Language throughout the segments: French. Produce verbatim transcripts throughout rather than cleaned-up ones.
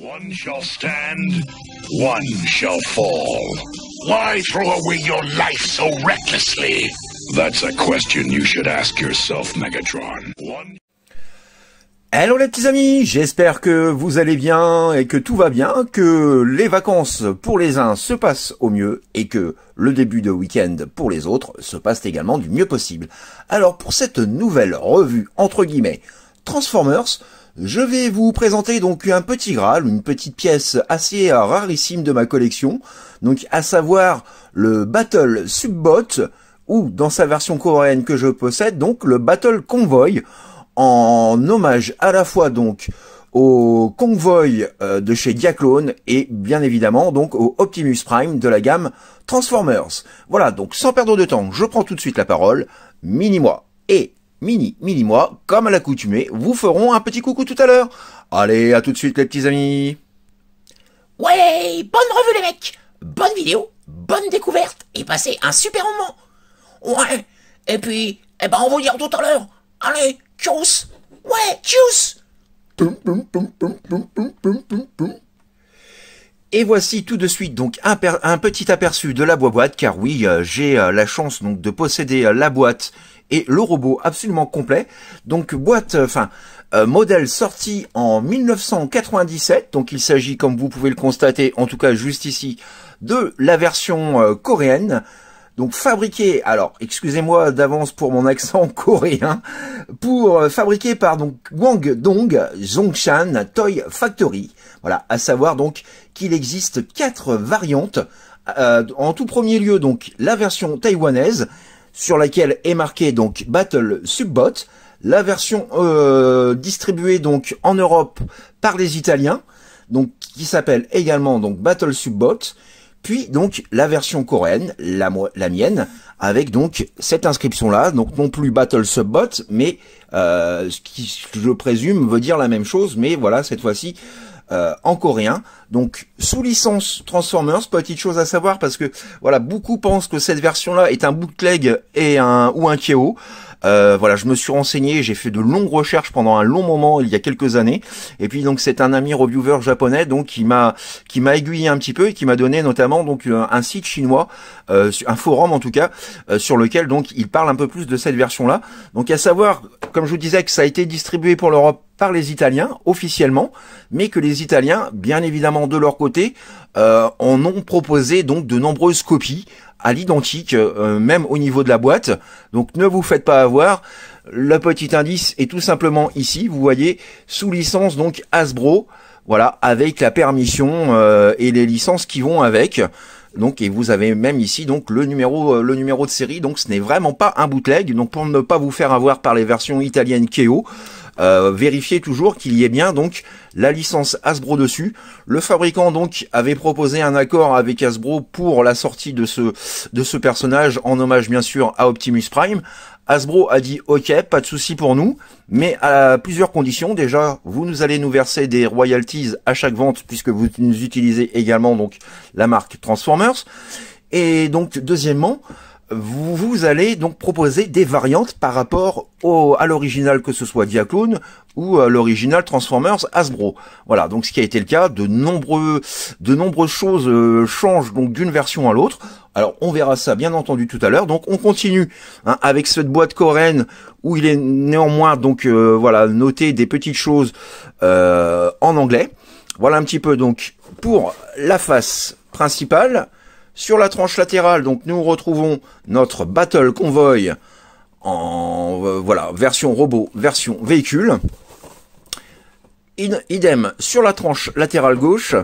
One shall stand, one shall fall. Why throw away your life so recklessly? That's a question you should ask yourself, Megatron. One... Hello les petits amis, j'espère que vous allez bien et que tout va bien, que les vacances pour les uns se passent au mieux et que le début de week-end pour les autres se passe également du mieux possible. Alors pour cette nouvelle revue entre guillemets Transformers, je vais vous présenter donc un petit Graal, une petite pièce assez rarissime de ma collection, donc à savoir le Battle Subbot ou dans sa version coréenne que je possède donc le Battle Convoy, en hommage à la fois donc au Convoy de chez Diaclone et bien évidemment donc au Optimus Prime de la gamme Transformers. Voilà, donc sans perdre de temps, je prends tout de suite la parole, mini-moi et mini-mini-moi, comme à l'accoutumée, vous feront un petit coucou tout à l'heure. Allez, à tout de suite les petits amis. Ouais, bonne revue les mecs, bonne vidéo, bonne découverte et passez un super moment. Ouais, et puis, eh ben on vous dit tout à l'heure, allez. Tchuss. Ouais, tchuss. Et voici tout de suite donc un, un petit aperçu de la boîte, car oui, euh, j'ai euh, la chance donc de posséder euh, la boîte et le robot absolument complet. Donc boîte, enfin euh, euh, modèle sorti en mille neuf cent quatre-vingt-dix-sept, donc il s'agit, comme vous pouvez le constater, en tout cas juste ici, de la version euh, coréenne. Donc fabriqué, alors excusez-moi d'avance pour mon accent coréen, pour euh, fabriqué par donc Guangdong Zhongshan Toy Factory. Voilà, à savoir donc qu'il existe quatre variantes. Euh, en tout premier lieu donc la version taïwanaise sur laquelle est marqué donc Battle Subbot, la version euh, distribuée donc en Europe par les Italiens, donc qui s'appelle également donc Battle Subbot. Puis donc la version coréenne, la, la mienne, avec donc cette inscription-là, donc non plus Battle Subbot, mais euh, ce qui, je présume, veut dire la même chose, mais voilà, cette fois-ci euh, en coréen. Donc sous licence Transformers, petite chose à savoir, parce que voilà, beaucoup pensent que cette version-là est un bootleg et un ou un K O. Euh, voilà, je me suis renseigné, j'ai fait de longues recherches pendant un long moment il y a quelques années, et puis donc c'est un ami reviewer japonais donc qui m'a qui m'a aiguillé un petit peu et qui m'a donné notamment donc un, un site chinois, euh, un forum en tout cas, euh, sur lequel donc il parle un peu plus de cette version là. Donc à savoir, comme je vous disais, que ça a été distribué pour l'Europe par les Italiens officiellement, mais que les Italiens, bien évidemment de leur côté, euh, en ont proposé donc de nombreuses copies à l'identique, euh, même au niveau de la boîte. Donc ne vous faites pas avoir. Le petit indice est tout simplement ici, vous voyez, sous licence donc Hasbro, voilà, avec la permission euh, et les licences qui vont avec. Donc et vous avez même ici donc le numéro euh, le numéro de série. Donc ce n'est vraiment pas un bootleg. Donc pour ne pas vous faire avoir par les versions italiennes K O, Euh, vérifiez toujours qu'il y ait bien donc la licence Hasbro dessus. Le fabricant donc avait proposé un accord avec Hasbro pour la sortie de ce de ce personnage en hommage bien sûr à Optimus Prime. Hasbro a dit ok, pas de souci pour nous, mais à plusieurs conditions. Déjà, vous nous allez nous verser des royalties à chaque vente puisque vous nous utilisez également donc la marque Transformers. Et donc deuxièmement, Vous, vous allez donc proposer des variantes par rapport au, à l'original, que ce soit Diaclone ou à l'original Transformers Hasbro. Voilà, donc ce qui a été le cas, de nombreux, de nombreuses choses euh, changent donc d'une version à l'autre. Alors on verra ça bien entendu tout à l'heure. Donc on continue hein, avec cette boîte coréenne où il est néanmoins donc euh, voilà noté des petites choses euh, en anglais. Voilà un petit peu donc pour la face principale. Sur la tranche latérale, donc nous retrouvons notre Battle Convoy en euh, voilà version robot, version véhicule. In, idem sur la tranche latérale gauche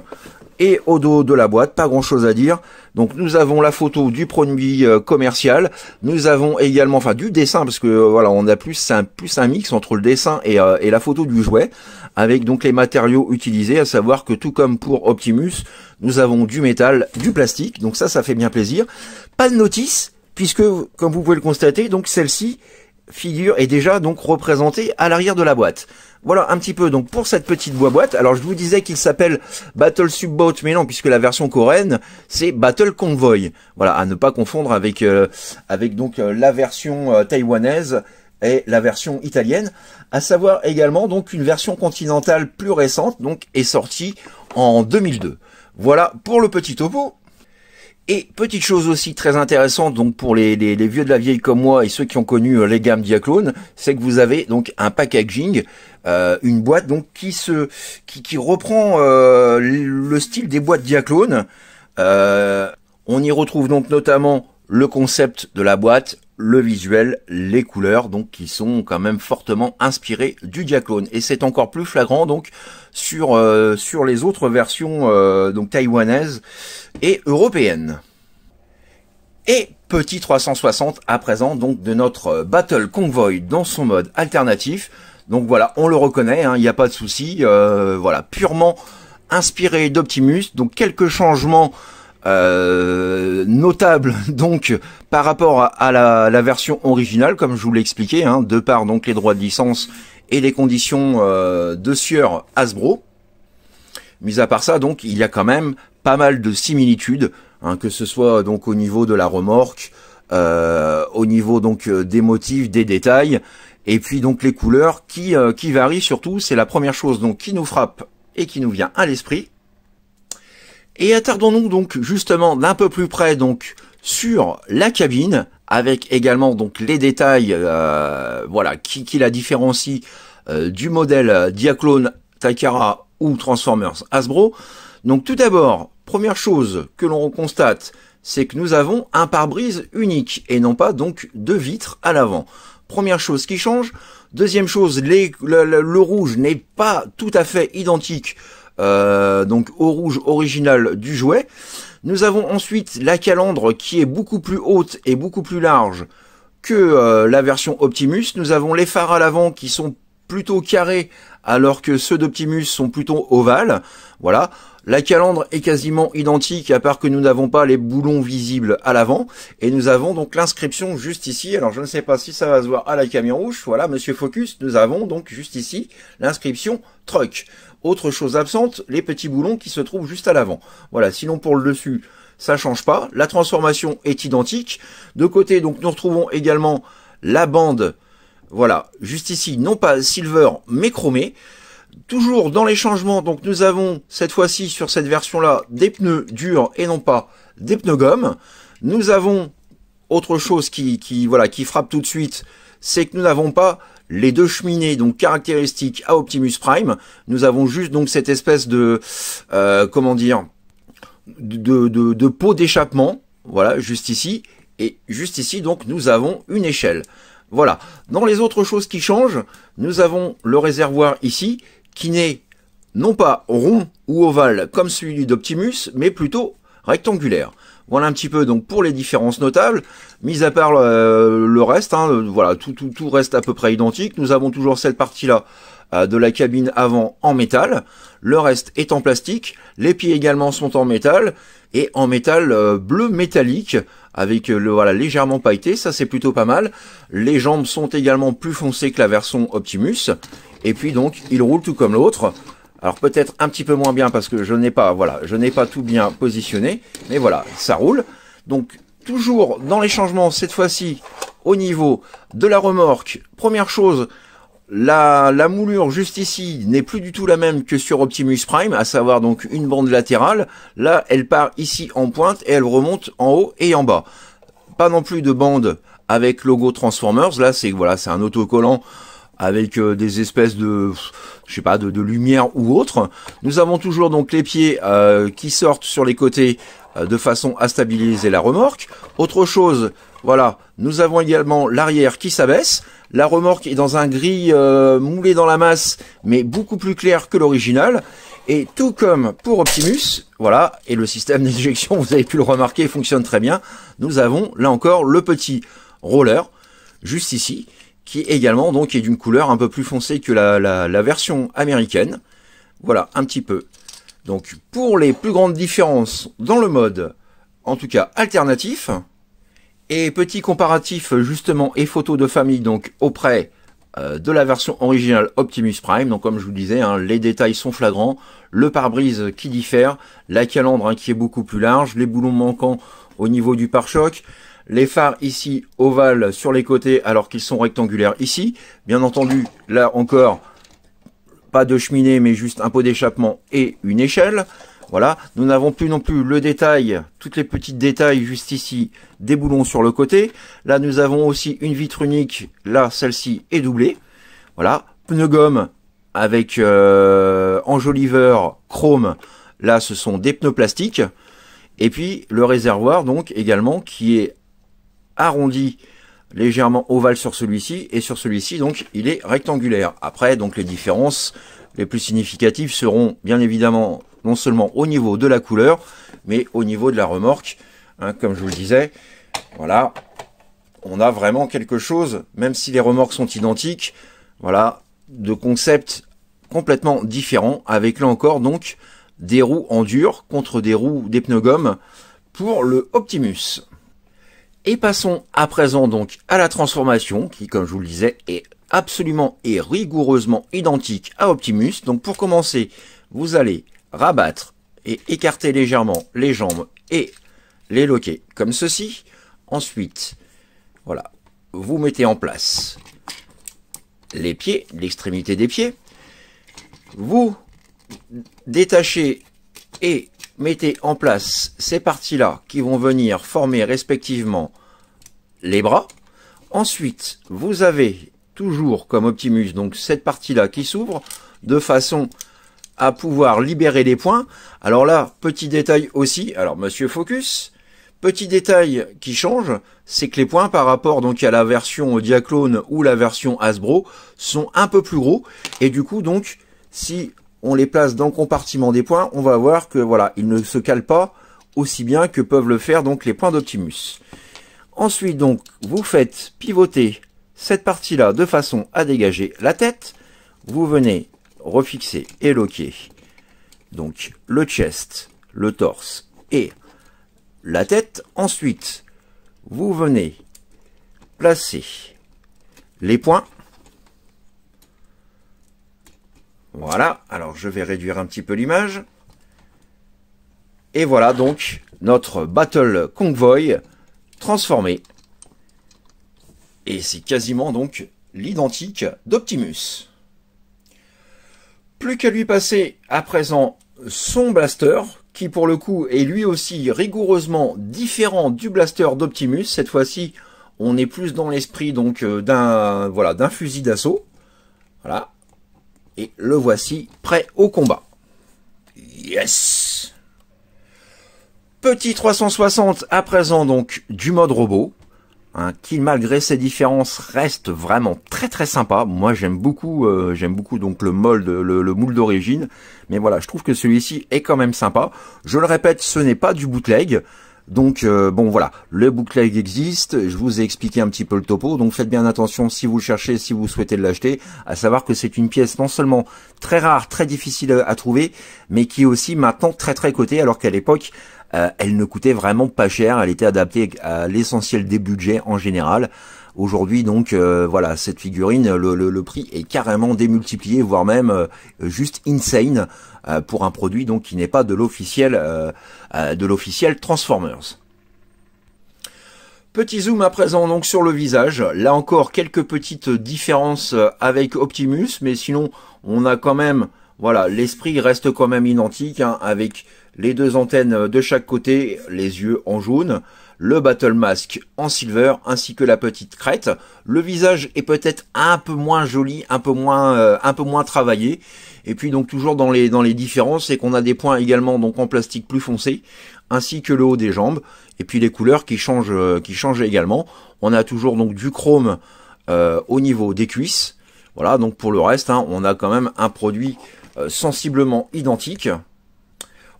et au dos de la boîte, pas grand chose à dire. Donc nous avons la photo du produit euh, commercial, nous avons également, enfin du dessin, parce que euh, voilà on a plus un, plus un mix entre le dessin et, euh, et la photo du jouet, avec donc les matériaux utilisés, à savoir que tout comme pour Optimus, nous avons du métal, du plastique, donc ça, ça fait bien plaisir. Pas de notice, puisque, comme vous pouvez le constater, donc celle-ci figure est déjà donc représentée à l'arrière de la boîte. Voilà un petit peu donc pour cette petite boîte. Alors je vous disais qu'il s'appelle Battle Subbot, mais non, puisque la version coréenne c'est Battle Convoy. Voilà, à ne pas confondre avec euh, avec donc euh, la version euh, taïwanaise et la version italienne. À savoir également donc une version continentale plus récente donc est sortie en deux mille deux. Voilà pour le petit topo. Et petite chose aussi très intéressante donc pour les, les, les vieux de la vieille comme moi et ceux qui ont connu les gammes Diaclone, c'est que vous avez donc un packaging, euh, une boîte donc qui se qui, qui reprend euh, le style des boîtes Diaclone. Euh, on y retrouve donc notamment le concept de la boîte, le visuel, les couleurs donc qui sont quand même fortement inspirées du Diaclone, et c'est encore plus flagrant donc sur euh, sur les autres versions euh, donc taïwanaises et européennes. Et petit trois cent soixante à présent donc de notre Battle Convoy dans son mode alternatif. Donc voilà, on le reconnaît, il hein, n'y a pas de souci, euh, voilà, purement inspiré d'Optimus, donc quelques changements Euh, notable donc par rapport à, à la, la version originale, comme je vous l'ai expliqué, hein, de par donc les droits de licence et les conditions euh, de sieur Hasbro. Mis à part ça, donc il y a quand même pas mal de similitudes, hein, que ce soit donc au niveau de la remorque, euh, au niveau donc des motifs, des détails, et puis donc les couleurs qui euh, qui varient surtout. C'est la première chose donc qui nous frappe et qui nous vient à l'esprit. Et attardons-nous donc justement d'un peu plus près donc sur la cabine, avec également donc les détails euh, voilà qui, qui la différencie euh, du modèle Diaclone, Takara ou Transformers Hasbro. Donc tout d'abord, première chose que l'on constate, c'est que nous avons un pare-brise unique et non pas donc deux vitres à l'avant. Première chose qui change. Deuxième chose, les, le, le, le rouge n'est pas tout à fait identique Euh, donc au rouge original du jouet. Nous avons ensuite la calandre qui est beaucoup plus haute et beaucoup plus large que euh, la version Optimus. Nous avons les phares à l'avant qui sont plutôt carrés alors que ceux d'Optimus sont plutôt ovales. Voilà, la calandre est quasiment identique à part que nous n'avons pas les boulons visibles à l'avant, et nous avons donc l'inscription juste ici. Alors je ne sais pas si ça va se voir à la caméra rouge, voilà monsieur Focus, nous avons donc juste ici l'inscription Truck. Autre chose absente, les petits boulons qui se trouvent juste à l'avant. Voilà, sinon pour le dessus, ça change pas. La transformation est identique. De côté, donc nous retrouvons également la bande, voilà, juste ici, non pas silver, mais chromée. Toujours dans les changements, donc nous avons cette fois-ci sur cette version-là des pneus durs et non pas des pneus gomme. Nous avons autre chose qui, qui, voilà, qui frappe tout de suite, c'est que nous n'avons pas les deux cheminées donc caractéristiques à Optimus Prime. Nous avons juste donc cette espèce de euh, comment dire de, de, de pot d'échappement, voilà, juste ici, et juste ici donc nous avons une échelle. Voilà, dans les autres choses qui changent, nous avons le réservoir ici qui n'est non pas rond ou ovale comme celui d'Optimus, mais plutôt rectangulaire. Voilà un petit peu donc pour les différences notables, mis à part euh, le reste, hein, voilà, tout, tout, tout reste à peu près identique. Nous avons toujours cette partie-là euh, de la cabine avant en métal, le reste est en plastique, les pieds également sont en métal, et en métal euh, bleu métallique, avec euh, le voilà légèrement pailleté, ça c'est plutôt pas mal. Les jambes sont également plus foncées que la version Optimus, et puis donc il roule tout comme l'autre. Alors peut-être un petit peu moins bien parce que je n'ai pas, voilà, je n'ai pas tout bien positionné, mais voilà, ça roule. Donc toujours dans les changements, cette fois-ci au niveau de la remorque. Première chose, la, la moulure juste ici n'est plus du tout la même que sur Optimus Prime, à savoir donc une bande latérale. Là, elle part ici en pointe et elle remonte en haut et en bas. Pas non plus de bande avec logo Transformers. Là, c'est voilà, c'est un autocollant avec des espèces de, je sais pas, de, de lumière ou autre. Nous avons toujours donc les pieds euh, qui sortent sur les côtés euh, de façon à stabiliser la remorque. Autre chose, voilà, nous avons également l'arrière qui s'abaisse. La remorque est dans un gris euh, moulé dans la masse, mais beaucoup plus clair que l'original. Et tout comme pour Optimus, voilà, et le système d'éjection, vous avez pu le remarquer, fonctionne très bien. Nous avons là encore le petit roller, juste ici, qui également donc est d'une couleur un peu plus foncée que la, la, la version américaine. Voilà un petit peu donc pour les plus grandes différences dans le mode en tout cas alternatif. Et petit comparatif justement et photo de famille donc auprès euh, de la version originale Optimus Prime. Donc comme je vous disais, hein, les détails sont flagrants, le pare-brise qui diffère, la calandre hein, qui est beaucoup plus large, les boulons manquants au niveau du pare-choc, les phares ici ovales sur les côtés alors qu'ils sont rectangulaires ici. Bien entendu, là encore, pas de cheminée mais juste un pot d'échappement et une échelle. Voilà, nous n'avons plus non plus le détail, toutes les petits détails juste ici, des boulons sur le côté. Là, nous avons aussi une vitre unique, là, celle-ci est doublée. Voilà, pneus gomme avec euh, enjoliveur chrome, là, ce sont des pneus plastiques. Et puis, le réservoir, donc, également, qui est arrondi, légèrement ovale sur celui-ci, et sur celui-ci, donc, il est rectangulaire. Après, donc, les différences les plus significatives seront, bien évidemment, non seulement au niveau de la couleur, mais au niveau de la remorque, hein, comme je vous le disais. Voilà, on a vraiment quelque chose, même si les remorques sont identiques, voilà, de concepts complètement différents, avec là encore, donc, des roues en dur contre des roues des pneus gomme pour le Optimus. Et passons à présent donc à la transformation qui, comme je vous le disais, est absolument et rigoureusement identique à Optimus. Donc pour commencer, vous allez rabattre et écarter légèrement les jambes et les loquer comme ceci. Ensuite, voilà, vous mettez en place les pieds, l'extrémité des pieds. Vous détachez et mettez en place ces parties-là qui vont venir former respectivement les bras. Ensuite, vous avez toujours comme Optimus donc cette partie-là qui s'ouvre de façon à pouvoir libérer les poings. Alors là, petit détail aussi, alors monsieur Focus, petit détail qui change, c'est que les poings par rapport donc à la version Diaclone ou la version Hasbro sont un peu plus gros et du coup donc si on les place dans le compartiment des points, on va voir que voilà, ils ne se calent pas aussi bien que peuvent le faire donc les points d'Optimus. Ensuite donc, vous faites pivoter cette partie-là de façon à dégager la tête. Vous venez refixer et loquer donc le chest, le torse et la tête. Ensuite, vous venez placer les points. Voilà, alors je vais réduire un petit peu l'image. Et voilà donc notre Battle Convoy transformé. Et c'est quasiment donc l'identique d'Optimus. Plus qu'à lui passer à présent son blaster, qui pour le coup est lui aussi rigoureusement différent du blaster d'Optimus. Cette fois-ci, on est plus dans l'esprit donc d'un voilà, d'un fusil d'assaut. Voilà. Et le voici prêt au combat. Yes! Petit trois cent soixante à présent donc du mode robot, hein, qui malgré ses différences reste vraiment très très sympa. Moi j'aime beaucoup, euh, j'aime beaucoup donc le mold, le, le moule d'origine. Mais voilà, je trouve que celui-ci est quand même sympa. Je le répète, ce n'est pas du bootleg. Donc euh, bon voilà, le bootleg existe, je vous ai expliqué un petit peu le topo, donc faites bien attention si vous le cherchez, si vous souhaitez l'acheter, à savoir que c'est une pièce non seulement très rare, très difficile à trouver, mais qui est aussi maintenant très très cotée, alors qu'à l'époque, euh, elle ne coûtait vraiment pas cher, elle était adaptée à l'essentiel des budgets en général. Aujourd'hui donc euh, voilà, cette figurine, le, le, le prix est carrément démultiplié, voire même euh, juste insane euh, pour un produit donc qui n'est pas de l'officiel euh, euh, de l'officiel Transformers. Petit zoom à présent donc sur le visage, là encore quelques petites différences avec Optimus, mais sinon on a quand même, voilà, l'esprit reste quand même identique, hein, avec les deux antennes de chaque côté, les yeux en jaune, le battle mask en silver, ainsi que la petite crête. Le visage est peut-être un peu moins joli, un peu moins, euh, un peu moins travaillé. Et puis donc toujours dans les dans les différences, c'est qu'on a des points également donc en plastique plus foncé, ainsi que le haut des jambes. Et puis les couleurs qui changent, euh, qui changent également. On a toujours donc du chrome euh, au niveau des cuisses. Voilà, donc pour le reste, hein, on a quand même un produit euh, sensiblement identique.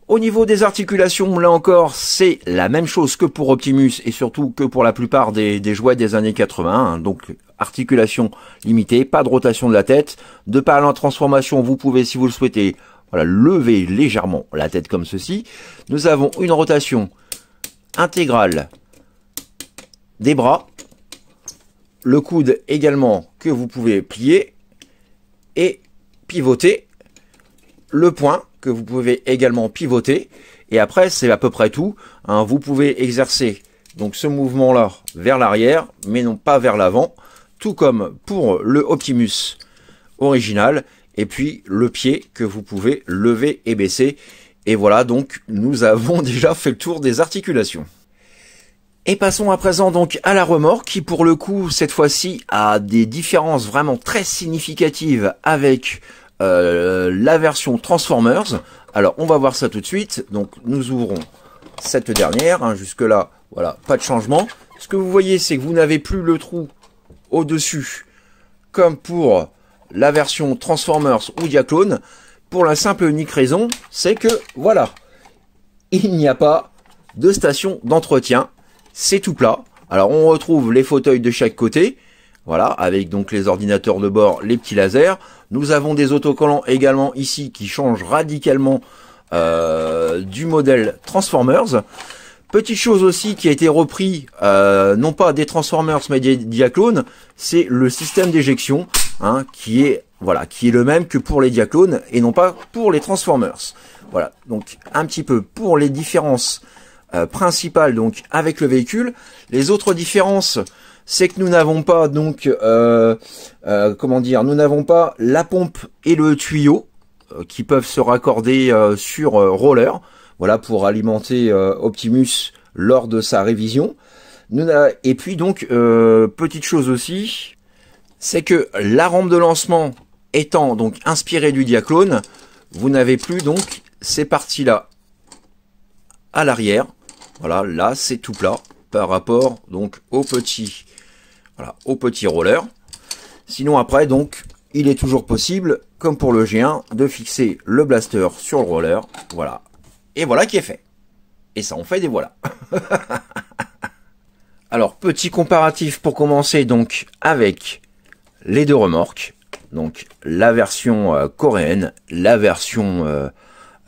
Au niveau des articulations, là encore, c'est la même chose que pour Optimus et surtout que pour la plupart des, des jouets des années quatre-vingts. Hein, donc, articulation limitée, pas de rotation de la tête. De par la transformation, vous pouvez, si vous le souhaitez, voilà, lever légèrement la tête comme ceci. Nous avons une rotation intégrale des bras, le coude également que vous pouvez plier et pivoter, le poing que vous pouvez également pivoter, et après c'est à peu près tout, hein. Vous pouvez exercer donc ce mouvement là vers l'arrière mais non pas vers l'avant, tout comme pour le Optimus original, et puis le pied que vous pouvez lever et baisser. Et voilà, donc nous avons déjà fait le tour des articulations. Et passons à présent donc à la remorque qui, pour le coup, cette fois-ci a des différences vraiment très significatives avec euh, la version Transformers. Alors on va voir ça tout de suite. Donc nous ouvrons cette dernière, hein, jusque là voilà, pas de changement. Ce que vous voyez, c'est que vous n'avez plus le trou au-dessus comme pour la version Transformers ou Diaclone, pour la simple et unique raison, c'est que, voilà, il n'y a pas de station d'entretien, c'est tout plat. Alors, on retrouve les fauteuils de chaque côté, voilà, avec donc les ordinateurs de bord, les petits lasers. Nous avons des autocollants également ici qui changent radicalement euh, du modèle Transformers. Petite chose aussi qui a été repris, euh, non pas des Transformers mais des Diaclones, c'est le système d'éjection, hein, qui est voilà, qui est le même que pour les Diaclones et non pas pour les Transformers. Voilà, donc un petit peu pour les différences euh, principales donc avec le véhicule. Les autres différences, c'est que nous n'avons pas donc euh, euh, comment dire, nous n'avons pas la pompe et le tuyau euh, qui peuvent se raccorder euh, sur euh, roller. Voilà, pour alimenter euh, Optimus lors de sa révision. Nous, et puis donc, euh, petite chose aussi, c'est que la rampe de lancement étant donc inspirée du Diaclone, vous n'avez plus donc ces parties-là à l'arrière. Voilà, là c'est tout plat par rapport donc au petit, voilà, au petit roller. Sinon après donc, il est toujours possible, comme pour le G un, de fixer le blaster sur le roller. Voilà. Et voilà qui est fait. Et ça on fait des voilà. Alors petit comparatif pour commencer donc avec les deux remorques. Donc la version euh, coréenne, la version euh,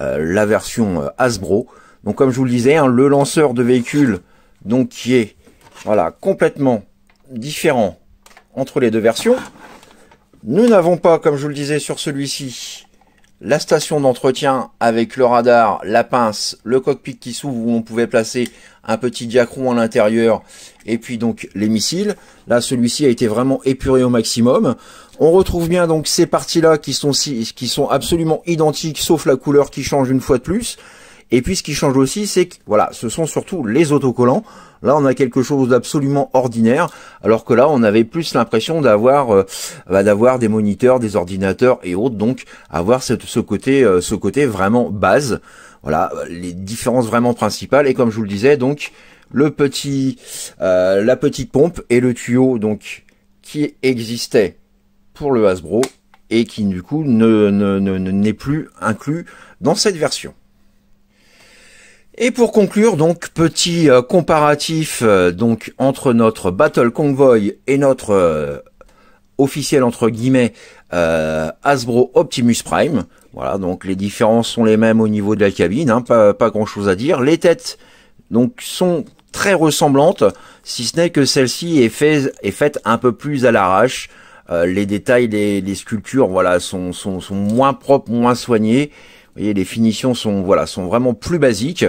euh, la version euh, Hasbro. Donc comme je vous le disais, hein, le lanceur de véhicule donc qui est voilà complètement différent entre les deux versions. Nous n'avons pas, comme je vous le disais sur celui-ci, la station d'entretien avec le radar, la pince, le cockpit qui s'ouvre où on pouvait placer un petit diacron à l'intérieur et puis donc les missiles. Là, celui-ci a été vraiment épuré au maximum. On retrouve bien donc ces parties-là qui sont, qui sont absolument identiques sauf la couleur qui change une fois de plus. Et puis ce qui change aussi, c'est que voilà, ce sont surtout les autocollants. Là, on a quelque chose d'absolument ordinaire, alors que là, on avait plus l'impression d'avoir euh, bah, d'avoir des moniteurs, des ordinateurs et autres, donc avoir cette, ce côté euh, ce côté vraiment base. Voilà, les différences vraiment principales. Et comme je vous le disais, donc le petit euh, la petite pompe et le tuyau donc qui existait pour le Hasbro et qui du coup ne ne ne n'est plus inclus dans cette version. Et pour conclure, donc petit euh, comparatif euh, donc entre notre Battle Convoy et notre euh, officiel entre guillemets euh, Hasbro Optimus Prime. Voilà, donc les différences sont les mêmes au niveau de la cabine, hein, pas, pas grand chose à dire. Les têtes donc sont très ressemblantes, si ce n'est que celle-ci est, fait, est faite un peu plus à l'arrache. Euh, les détails, les, les sculptures, voilà, sont, sont, sont moins propres, moins soignées. Vous voyez, les finitions sont voilà sont vraiment plus basiques.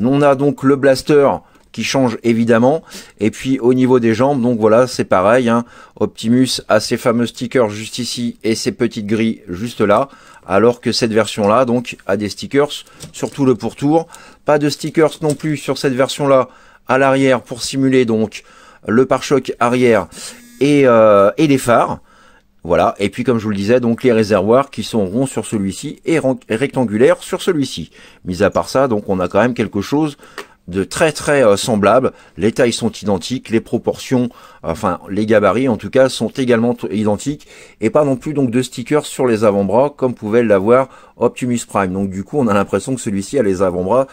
On a donc le blaster qui change évidemment. Et puis au niveau des jambes, donc voilà, c'est pareil, hein. Optimus a ses fameux stickers juste ici et ses petites grilles juste là. Alors que cette version-là, donc, a des stickers sur tout le pourtour. Pas de stickers non plus sur cette version-là à l'arrière pour simuler donc le pare-choc arrière et, euh, et les phares. Voilà, et puis comme je vous le disais, donc les réservoirs qui sont ronds sur celui-ci et rectangulaires sur celui-ci. Mis à part ça, donc on a quand même quelque chose de très très euh, semblable. Les tailles sont identiques, les proportions, enfin les gabarits en tout cas sont également identiques. Et pas non plus donc de stickers sur les avant-bras comme pouvait l'avoir Optimus Prime. Donc du coup on a l'impression que celui-ci a les avant-bras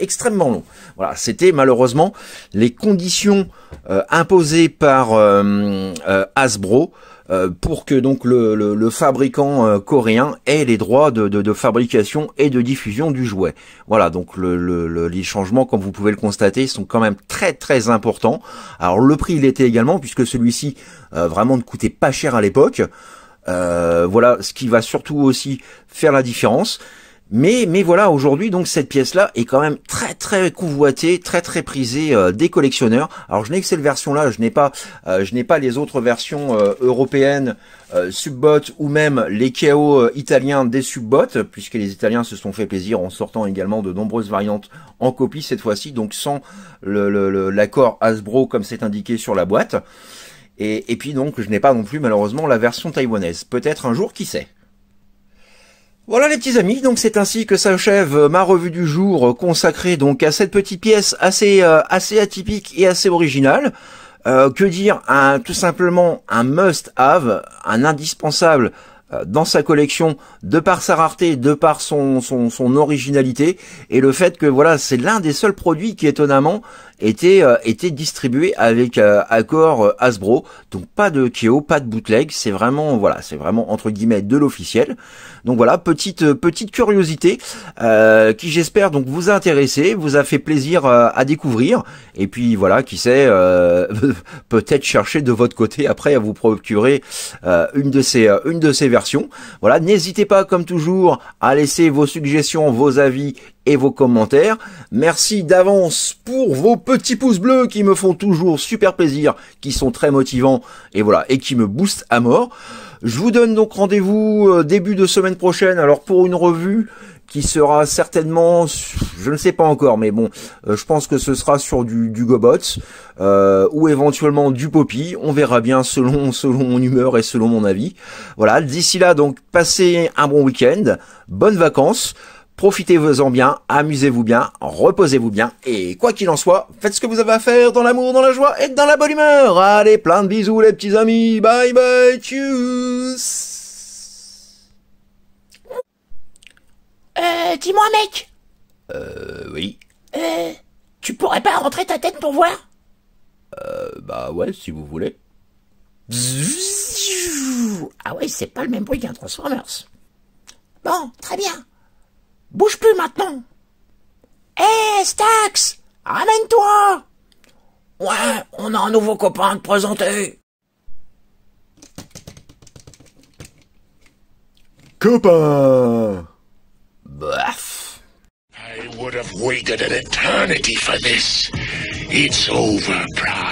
extrêmement longs. Voilà, c'était malheureusement les conditions euh, imposées par euh, euh, Hasbro euh, pour que donc le, le, le fabricant euh, coréen ait les droits de, de, de fabrication et de diffusion du jouet. Voilà, donc le, le, le, les changements, comme vous pouvez le constater, sont quand même très très importants. Alors le prix il était également, puisque celui-ci euh, vraiment ne coûtait pas cher à l'époque. Euh, voilà, ce qui va surtout aussi faire la différence. Mais, mais voilà, aujourd'hui, donc cette pièce-là est quand même très très convoitée, très très prisée euh, des collectionneurs. Alors je n'ai que cette version-là, je n'ai pas, euh, je n'ai pas les autres versions euh, européennes euh, Subbot ou même les K O euh, italiens des Subbot, puisque les Italiens se sont fait plaisir en sortant également de nombreuses variantes en copie cette fois-ci, donc sans le, le, le, l'accord Hasbro comme c'est indiqué sur la boîte. Et, et puis donc je n'ai pas non plus malheureusement la version taïwanaise. Peut-être un jour, qui sait. Voilà les petits amis, donc c'est ainsi que s'achève ma revue du jour consacrée donc à cette petite pièce assez euh, assez atypique et assez originale. Euh, que dire, un, tout simplement un must-have, un indispensable euh, dans sa collection de par sa rareté, de par son, son, son originalité et le fait que voilà c'est l'un des seuls produits qui étonnamment était euh, était distribué avec euh, accord euh, Hasbro, donc pas de K O, pas de bootleg, c'est vraiment voilà, c'est vraiment entre guillemets de l'officiel. Donc voilà, petite euh, petite curiosité euh, qui j'espère donc vous a intéressé, vous a fait plaisir euh, à découvrir et puis voilà, qui sait euh, peut-être chercher de votre côté après à vous procurer euh, une de ces euh, une de ces versions. Voilà, n'hésitez pas comme toujours à laisser vos suggestions, vos avis et vos commentaires. Merci d'avance pour vos petits pouces bleus qui me font toujours super plaisir, qui sont très motivants et voilà et qui me boostent à mort. Je vous donne donc rendez-vous début de semaine prochaine alors pour une revue qui sera certainement, je ne sais pas encore, mais bon, je pense que ce sera sur du, du GoBots euh, ou éventuellement du Poppy. On verra bien selon selon mon humeur et selon mon avis. Voilà, d'ici là donc passez un bon week-end, bonnes vacances. Profitez-en bien, amusez-vous bien, reposez-vous bien, et quoi qu'il en soit, faites ce que vous avez à faire dans l'amour, dans la joie et dans la bonne humeur. Allez, plein de bisous les petits amis, bye bye, tchuss. Euh, dis-moi mec. Euh, oui. Euh, tu pourrais pas rentrer ta tête pour voir? Euh, bah ouais, si vous voulez. Ah ouais, c'est pas le même bruit qu'un Transformers. Bon, très bien. Bouge plus maintenant. Hé, hey, Stax, ramène-toi. Ouais, on a un nouveau copain à te présenter. Copain. Baf. I would have waited an eternity for this. It's over, Prime.